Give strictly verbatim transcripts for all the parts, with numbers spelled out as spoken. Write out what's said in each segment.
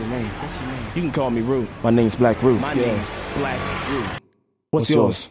What's your name? What's your name? You can call me Root. My name's Black Root. My yeah. name's Black Root. What's, What's yours?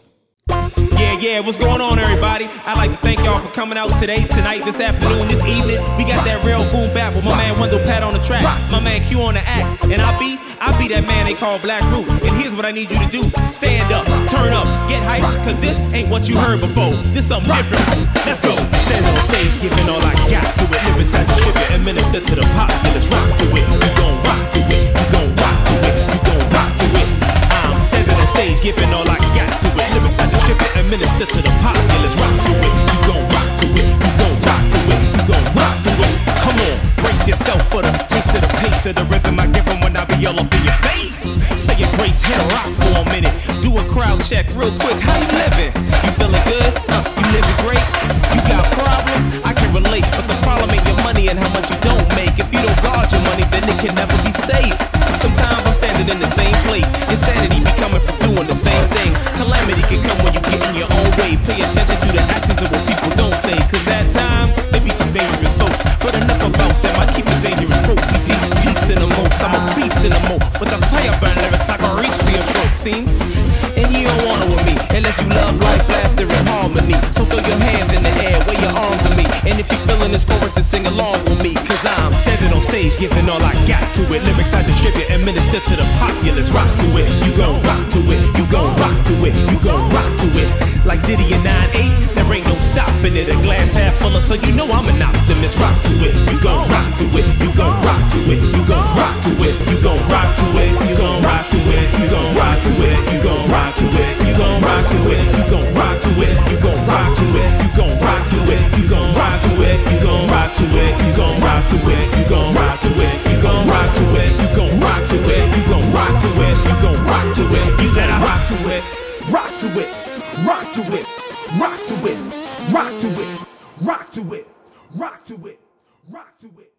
Yeah, yeah, what's going on, everybody? I'd like to thank y'all for coming out today, tonight, this afternoon, this evening. We got that real boom bap with my man Wendel Pat on the track, my man Q on the axe, and I be, I be that man they call Black Root. And here's what I need you to do: stand up, turn up, get hype, cause this ain't what you heard before. This something different. Let's go. Stand on the stage, giving all I got to it. Lyrics I distribute and minister to the pop. Let's rock to it. We gon' rock to it. We gon' rock to it. We gon' rock to it. I'm standing on the stage, giving all I got to it. Lyrics I distribute. Minister to the pop, yeah, let's rock to it. You gon' rock to it, you gon' rock to it, you gon' rock to it. Come on, brace yourself for the taste of the pace of the rhythm I give them when I be all up in your face. Say your grace, hit a rock for a minute. Do a crowd check real quick. How you living? You feeling good? Uh, you living great? You got problems? I can relate, but the problem ain't your money and how much you don't make. If you don't guard your money, then it can never be safe. Sometimes I'm standing in the same place. Insanity be coming from doing the same thing. Calamity can come when you get in your own way. Pay attention to the actions of what people don't say, cause at times, they be some dangerous folks. But enough about them, I keep a dangerous quote. We see peace in the most, I'm a beast in the most. But the fire burn lyrics, I can reach for your throat, see? And you don't wanna with me, unless you love life, laughter, and harmony. So throw your hands in the air, wave your arms at me. And if you're feeling this chorus, to sing along with me, cause I'm standing on stage, giving all I got to it. Lyrics I distribute and minister to the populace. Rock to it, you gon' rock to it, you gon' rock to it, you gon' rock to it. Like Diddy and nine eight, there ain't no stopping it. A glass half full of, so you know I'm an optimist. Rock to it, you gon' rock to it, you gon' rock to it, you gon' rock to it, you gon' rock to it, you gon' rock to it, you gon' rock to it, you gon' rock to it, you gon' rock to it, you gon' rock to it, you gon' rock to it, you gon' rock to it, you gon' rock to it, you gon' rock to it, you gon' rock to it, you gon' rock to it, you gon' rock to it, you gon' rock to it, you gon' rock to it, you gon' rock to it, you gotta rock to it, rock to it. Rock to it, rock to it, rock to it, rock to it, rock to it, rock to it.